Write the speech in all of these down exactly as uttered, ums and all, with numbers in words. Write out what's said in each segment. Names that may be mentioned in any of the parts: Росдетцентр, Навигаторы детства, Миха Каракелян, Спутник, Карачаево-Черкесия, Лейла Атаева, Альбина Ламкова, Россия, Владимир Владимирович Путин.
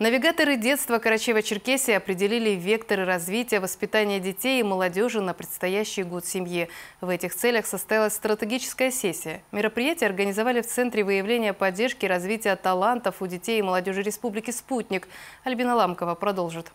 Навигаторы детства Карачаево-Черкесии определили векторы развития, воспитания детей и молодежи на предстоящий год семьи. В этих целях состоялась стратегическая сессия. Мероприятие организовали в Центре выявления поддержки и развития талантов у детей и молодежи Республики «Спутник». Альбина Ламкова продолжит.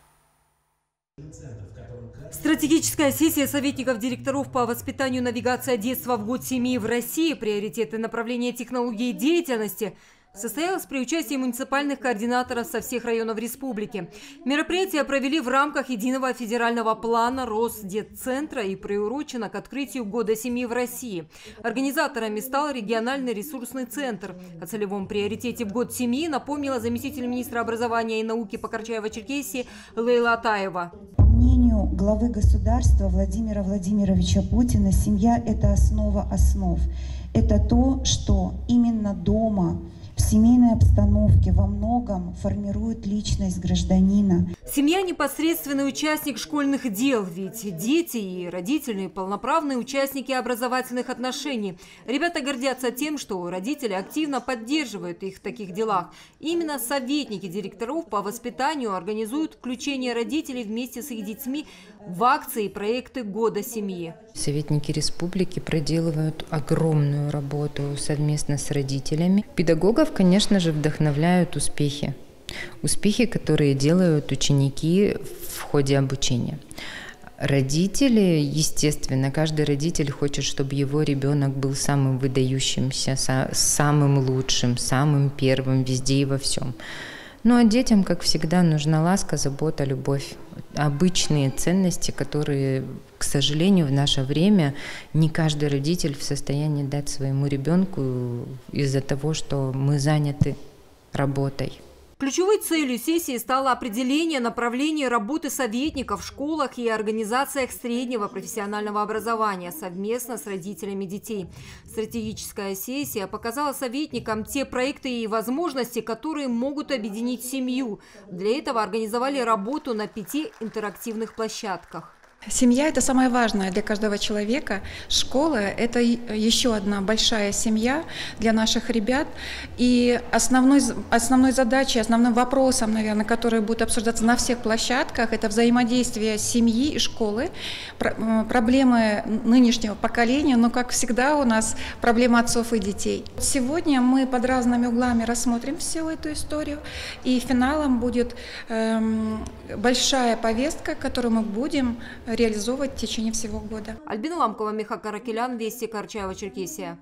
Стратегическая сессия советников директоров по воспитанию навигации детства в год семьи в России «Приоритеты направления технологии деятельности» состоялась при участии муниципальных координаторов со всех районов республики. Мероприятие провели в рамках единого федерального плана Росдетцентра и приурочено к открытию года семьи в России. Организаторами стал региональный ресурсный центр. О целевом приоритете в год семьи напомнила заместитель министра образования и науки по Карачаево-Черкесии Лейла Атаева. Главы государства Владимира Владимировича Путина, семья – это основа основ. Это то, что именно дома, в семейной обстановке во многом формирует личность гражданина. Семья – непосредственный участник школьных дел, ведь дети и родители – полноправные участники образовательных отношений. Ребята гордятся тем, что родители активно поддерживают их в таких делах. Именно советники директоров по воспитанию организуют включение родителей вместе с их детьми в акции и проекты года семьи. Советники республики проделывают огромную работу совместно с родителями. Педагогов, конечно же, вдохновляют успехи. Успехи, которые делают ученики в ходе обучения. Родители, естественно, каждый родитель хочет, чтобы его ребенок был самым выдающимся, самым лучшим, самым первым везде и во всем. Ну а детям, как всегда, нужна ласка, забота, любовь. Обычные ценности, которые, к сожалению, в наше время не каждый родитель в состоянии дать своему ребенку из-за того, что мы заняты работой. Ключевой целью сессии стало определение направления работы советников в школах и организациях среднего профессионального образования совместно с родителями детей. Стратегическая сессия показала советникам те проекты и возможности, которые могут объединить семью. Для этого организовали работу на пяти интерактивных площадках. Семья – это самое важное для каждого человека. Школа – это еще одна большая семья для наших ребят. И основной, основной задачей, основным вопросом, наверное, который будет обсуждаться на всех площадках, это взаимодействие семьи и школы, проблемы нынешнего поколения, но, как всегда, у нас проблема отцов и детей. Сегодня мы под разными углами рассмотрим всю эту историю, и финалом будет эм, большая повестка, которую мы будем реализовывать в течение всего года. Альбина Ламкова, Миха Каракелян, Вести, Карачаево-Черкесия.